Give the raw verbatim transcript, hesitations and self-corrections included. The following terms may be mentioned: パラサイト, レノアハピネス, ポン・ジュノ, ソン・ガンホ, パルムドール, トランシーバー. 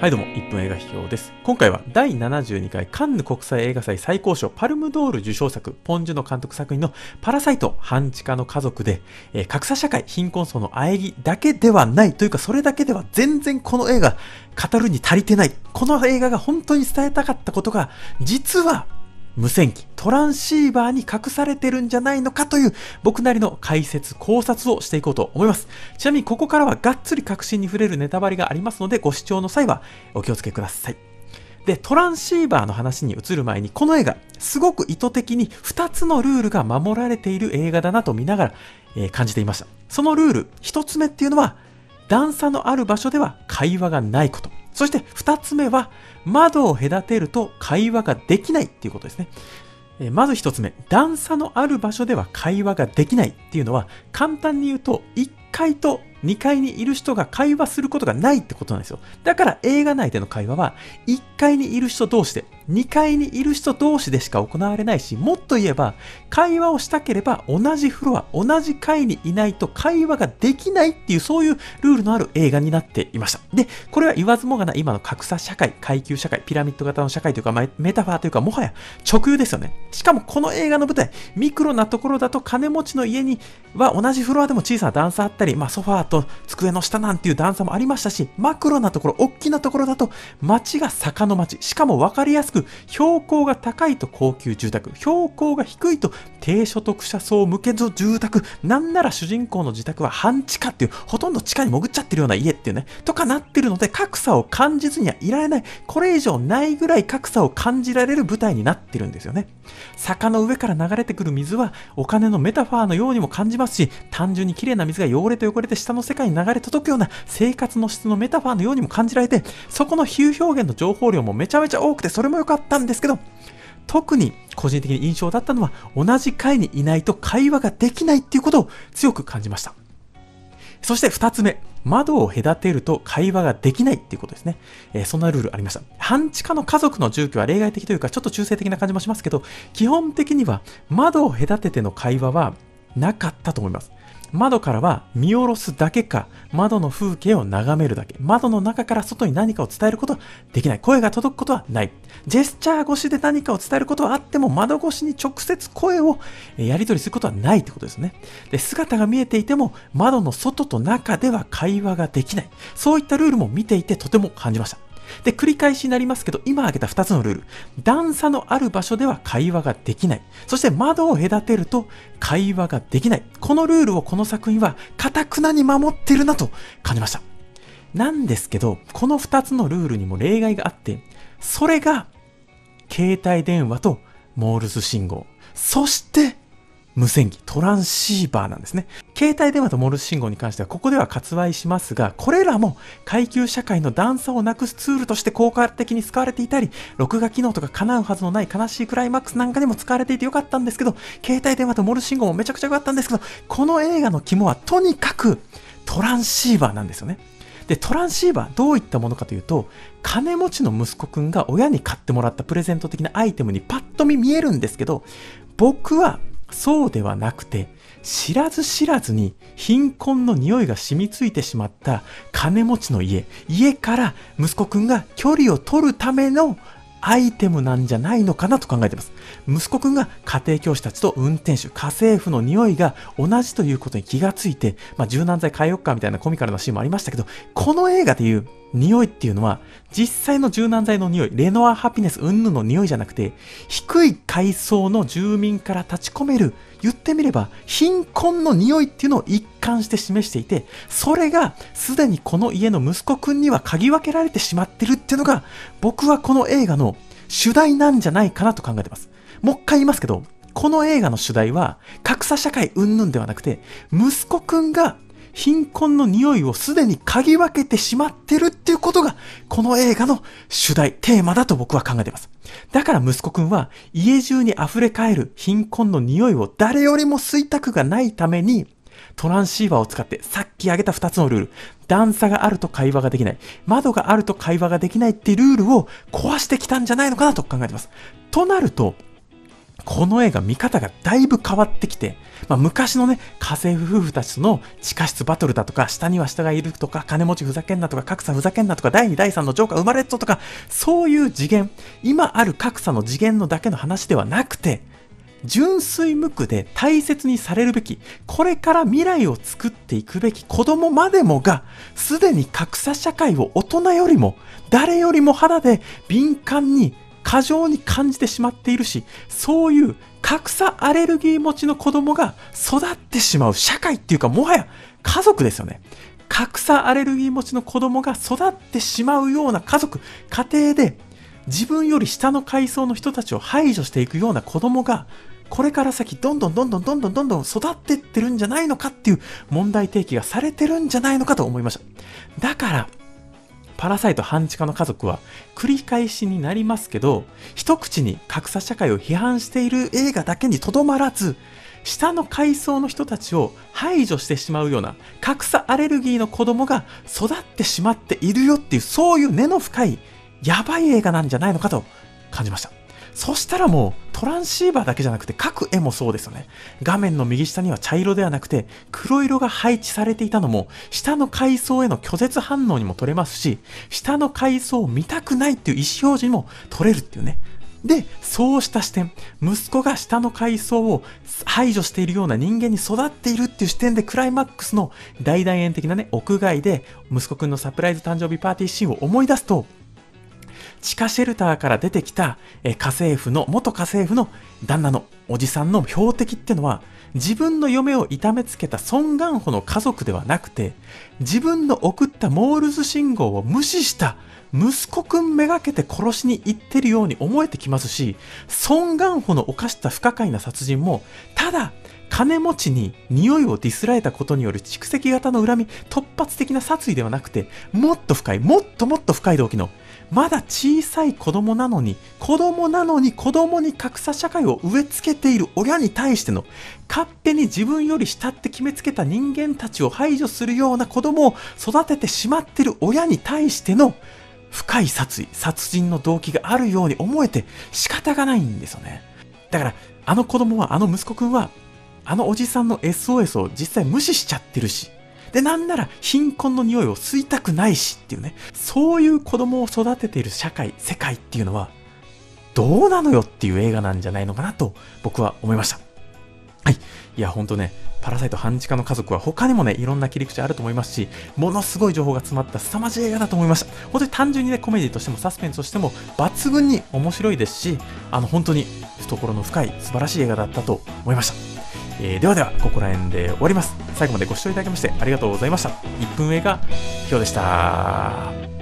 はいどうも、いっぷん映画批評です。今回はだいななじゅうにかいカンヌ国際映画祭最高賞パルムドール受賞作、ポン・ジュノ監督作品のパラサイト半地下の家族で、えー、格差社会、貧困層の喘ぎだけではないというか、それだけでは全然この映画語るに足りてない。この映画が本当に伝えたかったことが、実は無線機、トランシーバーに隠されてるんじゃないのかという僕なりの解説、考察をしていこうと思います。ちなみにここからはがっつり確信に触れるネタバレがありますので、ご視聴の際はお気をつけください。で、トランシーバーの話に移る前に、この映画、すごく意図的にふたつのルールが守られている映画だなと見ながら、えー、感じていました。そのルール、ひとつめっていうのは、段差のある場所では会話がないこと。そしてふたつめは、窓を隔てると会話ができないっていうことですね。えー、まずひとつめ、段差のある場所では会話ができないっていうのは、簡単に言うと、いっかいとにかいにいる人が会話することがないってことなんですよ。だから映画内での会話は、いっかいにいる人同士で、にかいにいる人同士でしか行われないし、もっと言えば、会話をしたければ同じフロア、同じ階にいないと会話ができないっていう、そういうルールのある映画になっていました。で、これは言わずもがな今の格差社会、階級社会、ピラミッド型の社会というか、メタファーというか、もはや直喩ですよね。しかもこの映画の舞台、ミクロなところだと金持ちの家には同じフロアでも小さな段差あったり、まあソファーと机の下なんていう段差もありましたし、マクロなところ、大きなところだと街が坂の街、しかも分かりやすく標高が高いと高級住宅、標高が低いと低所得者層向けの住宅、なんなら主人公の自宅は半地下っていう、ほとんど地下に潜っちゃってるような家っていうね、とかなってるので、格差を感じずにはいられない、これ以上ないぐらい格差を感じられる舞台になってるんですよね。坂の上から流れてくる水はお金のメタファーのようにも感じますし、単純に綺麗な水が汚れと汚れて下の世界に流れ届くような生活の質のメタファーのようにも感じられて、そこの比喩表現の情報量もめちゃめちゃ多くて、それも良かったんですけど、特に個人的に印象だったのは、同じ階にいないと会話ができないっていうことを強く感じました。そしてふたつめ、窓を隔てると会話ができないっていうことですね。えー、そんなルールありました。半地下の家族の住居は例外的というか、ちょっと中性的な感じもしますけど、基本的には窓を隔てての会話はなかったと思います。窓からは見下ろすだけか、窓の風景を眺めるだけ、窓の中から外に何かを伝えることはできない、声が届くことはない、ジェスチャー越しで何かを伝えることはあっても、窓越しに直接声をやり取りすることはないってことですね。で、姿が見えていても窓の外と中では会話ができない、そういったルールも見ていてとても感じました。で、繰り返しになりますけど、今挙げたふたつのルール、段差のある場所では会話ができない、そして窓を隔てると会話ができない、このルールをこの作品は堅くなに守ってるなと感じました。なんですけど、このふたつのルールにも例外があって、それが携帯電話とモールス信号、そして無線機、トランシーバーなんですね。携帯電話とモールス信号に関してはここでは割愛しますが、これらも階級社会の段差をなくすツールとして効果的に使われていたり、録画機能とか叶うはずのない悲しいクライマックスなんかにも使われていてよかったんですけど、携帯電話とモールス信号もめちゃくちゃ良かったんですけど、この映画の肝はとにかくトランシーバーなんですよね。で、トランシーバーどういったものかというと、金持ちの息子くんが親に買ってもらったプレゼント的なアイテムにパッと見見えるんですけど、僕はそうではなくて、知らず知らずに貧困の匂いが染みついてしまった金持ちの家、家から息子くんが距離を取るためのアイテムなんじゃないのかなと考えています。息子くんが家庭教師たちと運転手、家政婦の匂いが同じということに気がついて、まあ、柔軟剤変えよっかみたいなコミカルなシーンもありましたけど、この映画でいう匂いっていうのは、実際の柔軟剤の匂い、レノアハピネス云々の匂いじゃなくて、低い階層の住民から立ち込める、言ってみれば貧困の匂いっていうのを一貫して示していて、それがすでにこの家の息子くんには嗅ぎ分けられてしまってるっていうのが、僕はこの映画の主題なんじゃないかなと考えてます。もう一回言いますけど、この映画の主題は格差社会云々ではなくて、息子くんが貧困の匂いをすでに嗅ぎ分けてしまってるっていうことが、この映画の主題、テーマだと僕は考えています。だから息子くんは家中に溢れかえる貧困の匂いを誰よりも吸いたくがないために、トランシーバーを使って、さっき挙げたふたつのルール、段差があると会話ができない、窓があると会話ができないっていうルールを壊してきたんじゃないのかなと考えています。となると、この映画見方がだいぶ変わってきて、まあ、昔のね、家政婦夫婦たちの地下室バトルだとか、下には下がいるとか、金持ちふざけんなとか、格差ふざけんなとか、第にだいさんのジョーカー生まれっぞとか、そういう次元、今ある格差の次元のだけの話ではなくて、純粋無垢で大切にされるべき、これから未来を作っていくべき子供までもが、すでに格差社会を大人よりも、誰よりも肌で敏感に、過剰に感じてしまっているし、そういう格差アレルギー持ちの子供が育ってしまう社会っていうか、もはや家族ですよね。格差アレルギー持ちの子供が育ってしまうような家族、家庭で自分より下の階層の人たちを排除していくような子供が、これから先どんどんどんどんどんどんどんどん育ってってるんじゃないのかっていう問題提起がされてるんじゃないのかと思いました。だから、パラサイト半地下の家族は繰り返しになりますけど、一口に格差社会を批判している映画だけにとどまらず、下の階層の人たちを排除してしまうような格差アレルギーの子供が育ってしまっているよっていう、そういう根の深いやばい映画なんじゃないのかと感じました。そしたらもうトランシーバーだけじゃなくて各絵もそうですよね。画面の右下には茶色ではなくて黒色が配置されていたのも、下の階層への拒絶反応にも取れますし、下の階層を見たくないっていう意思表示にも取れるっていうね。で、そうした視点、息子が下の階層を排除しているような人間に育っているっていう視点で、クライマックスの大団円的なね、屋外で息子くんのサプライズ誕生日パーティーシーンを思い出すと、地下シェルターから出てきた家政婦の、元家政婦の旦那のおじさんの標的ってのは、自分の嫁を痛めつけたソン・ガンホの家族ではなくて、自分の送ったモールス信号を無視した息子くんめがけて殺しに行ってるように思えてきますし、ソン・ガンホの犯した不可解な殺人も、ただ金持ちに匂いをディスられたことによる蓄積型の恨み、突発的な殺意ではなくて、もっと深い、もっともっと深い動機の、まだ小さい子供なのに、子供なのに子供に格差社会を植え付けている親に対しての、勝手に自分より下って決めつけた人間たちを排除するような子供を育ててしまっている親に対しての深い殺意、殺人の動機があるように思えて仕方がないんですよね。だから、あの子供は、あの息子くんは、あのおじさんの エスオーエス を実際無視しちゃってるし、で、なんなら貧困の匂いを吸いたくないしっていうね、そういう子供を育てている社会、世界っていうのはどうなのよっていう映画なんじゃないのかなと僕は思いました。はい。いや、ほんとね、パラサイト半地下の家族は他にもね、いろんな切り口あると思いますし、ものすごい情報が詰まった凄まじい映画だと思いました。本当に単純にね、コメディとしてもサスペンスとしても抜群に面白いですし、あの、本当に懐の深い素晴らしい映画だったと思いました。えー、ではでは、ここら辺で終わります。最後までご視聴いただきましてありがとうございました。いっぷん映画、今日でした。